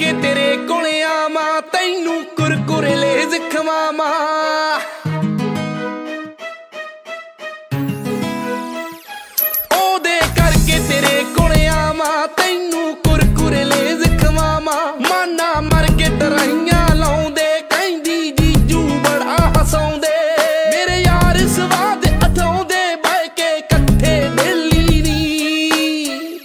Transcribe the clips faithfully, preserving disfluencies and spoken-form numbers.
ਕੇ ਤੇਰੇ ਕੋਲ ਆਵਾਂ, ਤੈਨੂੰ ਕੁਰਕੁਰੇ ਲੇਜ਼ ਖਵਾਵਾਂ। ਉਹਦੇ ਕਰਕੇ ਤੇਰੇ ਕੋਲ ਆਵਾਂ, ਤੈਨੂੰ ਕੁਰਕੁਰੇ ਲੇਜ਼ ਖਵਾਵਾਂ। ਮਾਨਾ ਮਰ ਕੇ ਟਰਾਈਆਂ ਲਾਉਂਦੇ, ਕਹਿੰਦੀ ਜੀਜੂ ਬੜਾ ਹਸਾਉਂਦੇ। ਮੇਰੇ ਯਾਰ ਸਵਾਦ ਅਥਾਉਂਦੇ, ਬਹਿ ਕੇ ਇਕੱਠੇ ਡੇਲੀ ਨੀ।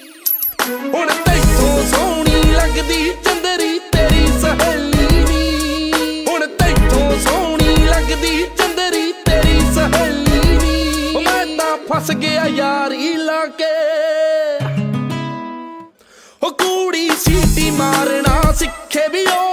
ਹੁਣ ਤੈਥੋਂ ਸੋਹਣੀ ਲੱਗਦੀ ਚੰਦਰੀ ਤੇਰੀ ਸਹੇਲੀ ਨੀ। ਹੁਣ ਤੈਥੋਂ ਸੋਹਣੀ ਲੱਗਦੀ ਚੰਦਰੀ ਤੇਰੀ ਸਹੇਲੀ ਨੀ। ਮੈਂ ਤਾਂ ਫਸ ਗਿਆ ਯਾਰੀ ਲਾ ਕੇ। ਉਹ ਕੁੜੀ ਸੀਟੀ ਮਾਰਨਾ ਸਿੱਖੇ ਵੀ ਉਹ।